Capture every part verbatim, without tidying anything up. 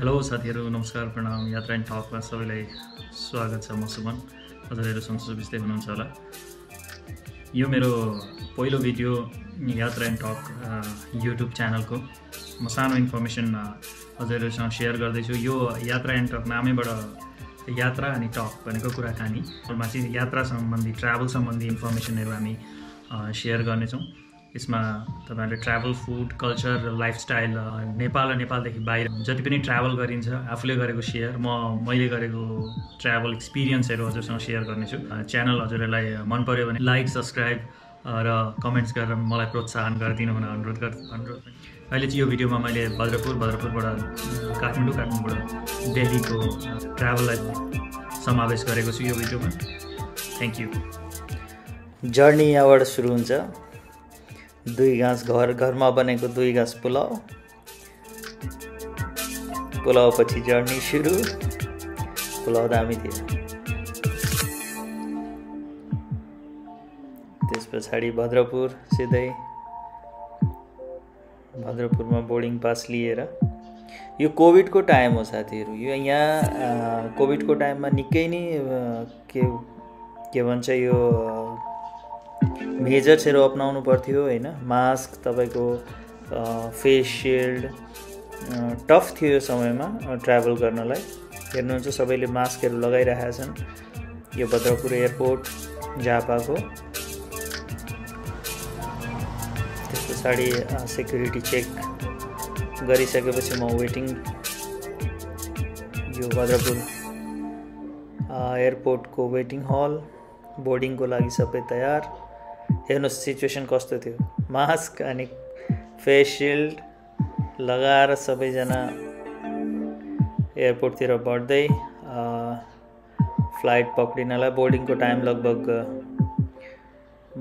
Hello साथीहरु नमस्कार प्रणाम। यात्रा एंड टॉक में सबैलाई स्वागत छ। म सुमन, हजुरहरु सन्चै हुनुहुन्छ होला। यो मेरो पहिलो भिडियो यात्रा एंड टॉक यूट्यूब चैनल को म सानो इन्फर्मेसन हजुरहरुसँग शेयर गर्दै छु। यो यात्रा एंड टॉक नामैबाट यात्रा अनि टॉक भनेको कुराकानी मा चाहिँ यात्रा संबंधी ट्रैवल संबंधी इन्फर्मेसनहरु हामी शेयर गर्ने छौं। इसमें तपाईहरुले travel, food, culture, lifestyle, Nepal नेपालदेखि बाहिर जति पनि ट्राभल गरिन्छ आफूले गरेको शेयर, म मैले गरेको ट्राभल एक्सपीरियन्सहरु हजुरसँग शेयर गर्नेछु। च्यानल हजुरहरुलाई मन पर्यो भने लाइक, सब्स्क्राइब र कमेन्ट्स गरेर मलाई प्रोत्साहन गरिदिनु हुन अनुरोध अनुरोध अहिले चाहिँ यो भिडियोमा मैले भद्रपुर भद्रपुरबाट काठमाडौँ काठमाडौँबाट दिल्लीको ट्राभललाई समावेश गरेको छु यो भिडियोमा। Thank you. जर्नी यहाँबाट सुरु हुन्छ। दुई घाँस घर घर में बने दुई घाँस पुलाव, पुलाव पछि जर्नी सुरू। पुलाव दामी थियो। त्यस पछाडी भद्रपुर, सीधै भद्रपुर में बोर्डिंग पास लिएर। यो कोविड को टाइम हो साथीहरु। यो यहाँ कोविड को टाइम में निकै नै के के भन्छ यो मेजर्सहरु अपनाउनु पर्थ्यो हैन। मास्क, तपाईको फेस शिल्ड टफ थियो यो समयमा ट्राभल गर्नलाई। हेर्नुहुन्छ सबैले मास्कहरु लगाइरहेका छन्। यो भद्रपुर एयरपोर्ट झापाको। त्यस पछाडी सेक्युरिटी चेक गरिसकेपछि म वेटिङ। यो भद्रपुर एयरपोर्टको वेटिङ हल। बोर्डिङको लागि सबै तयार। हेर्नुहोस् सिचुएसन कस्तो थियो। मास्क अनि फेस शिल्ड लगाएर सबैजना एयरपोर्टतिर बढ्दै फ्लाइट पक्रिनलाई बोर्डिङको टाइम लगभग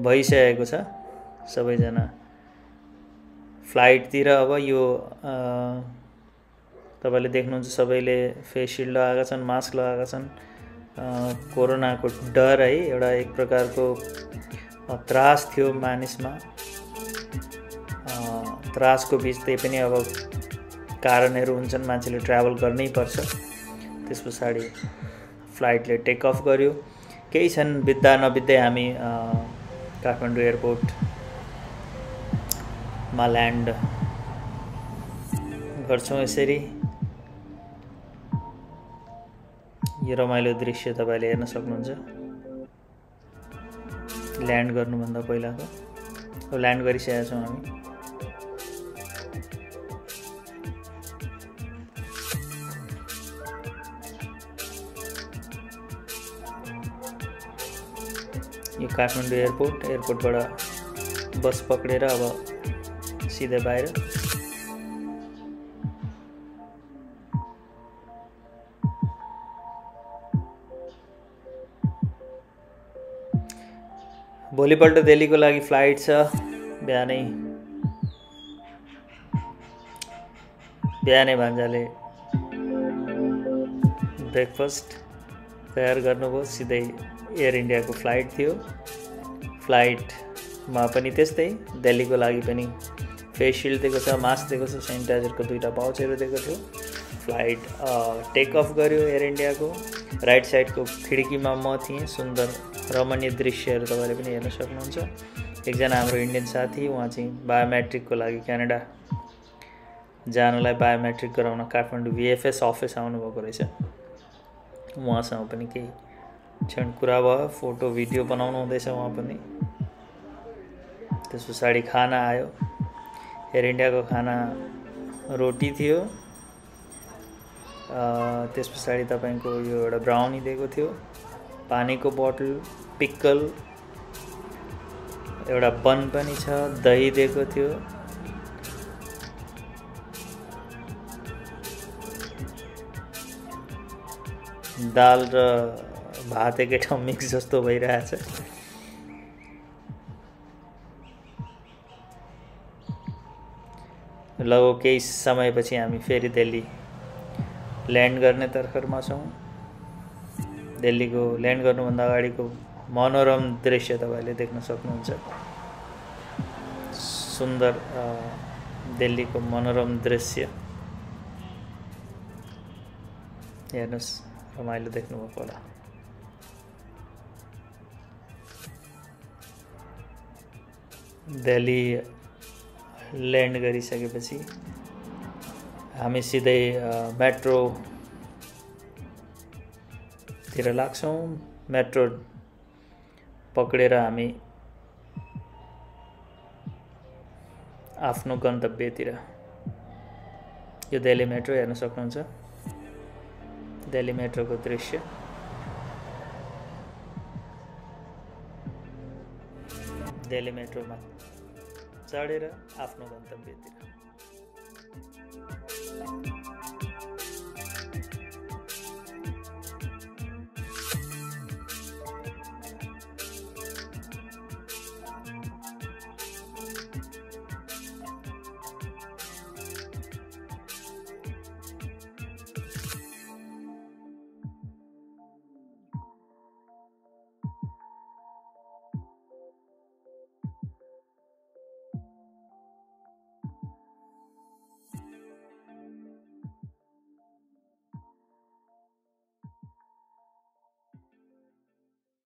भइसकेको छ। सबैजना फ्लाइटतिर। अब यो तपाईले देख्नुहुन्छ सबैले फेस शिल्ड लगाएका छन्, मास्क लगाएका छन्। कोरोना को डर है, एउटा एक प्रकार को त्रास थियो मानिसमा। त्रास को बीच तै पनि अब कारणहरु हुन्छन्, मान्छेले ट्राभल गर्नै पर्छ। त्यस पछाडी फ्लाइटले टेक अफ गर्यो। केही क्षण बित्दा नबित्दै हामी काठमाडौँ एयरपोर्ट मा ल्यान्ड गर्छौं। यसरी यो रमाइलो दृश्य तपाईले हेर्न सक्नुहुन्छ ल्यान्ड गर्नुभन्दा पहिलाको। अब ल्यान्ड गरिसकेका छौं हामी। यो काठमाडौँ एयरपोर्ट एयरपोर्टबाट बस पक्रेर अब सिधै बाहिर। भोलिपल्ट दिल्ली को लागि फ्लाइट छ। बिहानै बिहानै भान्जाले ब्रेकफास्ट तयार गर्नुभयो। सिधै एयर इंडिया को फ्लाइट थियो। फ्लाइट मा पनि त्यस्तै दिल्ली को लागि पनि फेस शिल्ड दिएको छ, मास्क दिएको छ, सैनिटाइजर को दुईटा पाउचहरु दिएको थियो। फ्लाइट टेक अफ गर्यो एयर इंडिया को। राइट साइड को खिड़की में म थिएँ। सुंदर रमणीय दृश्य तपाईले पनि हेर्न सक्नुहुन्छ। एकजना हाम्रो इंडियन साथी, उहाँ चाहिँ बायोमेट्रिक को लागि क्यानाडा जानलाई बायोमेट्रिक गराउन काठमाडौँ भिएएफएस अफिस आउनुभएको रहेछ। उहाँसँग पनि केही क्षण कुरा भयो। फोटो भिडियो बनाउनु हुँदैछ उहाँ पनि। त्यस पछाडी खाना आयो। एयर इंडिया को खाना रोटी थियो। त्यस पछाडी तपाईको यो एउटा ब्राउनी दिएको थियो, पानी को बोतल, पिक्कल, एउटा बन पनि छ, दही दिएको थियो। दाल र भात एकै ठाउँ मिक्स जस्तो भइरहेछ। लगभग केही समयपछि हामी फेरि दिल्ली ल्यान्ड गर्ने तर्खरमा छौँ। दिल्ली को ल्यान्ड गर्नुभन्दा अगाडिको मनोरम दृश्य तपाईले देख्न सक्नुहुन्छ। सुंदर दिल्ली को मनोरम दृश्य। हेर्नुस् रमाइलो देख्नुभएको होला। दिल्ली ल्यान्ड गरिसकेपछि हामी सिधै मेट्रो तिर लाग्छौं। मेट्रो पकडेर हामी आफ्नो गन्तव्यतिर। यो दिल्ली मेट्रो हेर्न सक्नुहुन्छ, दिल्ली मेट्रोको दृश्य। दिल्ली मेट्रोमा चढेर आफ्नो गन्तव्यतिर।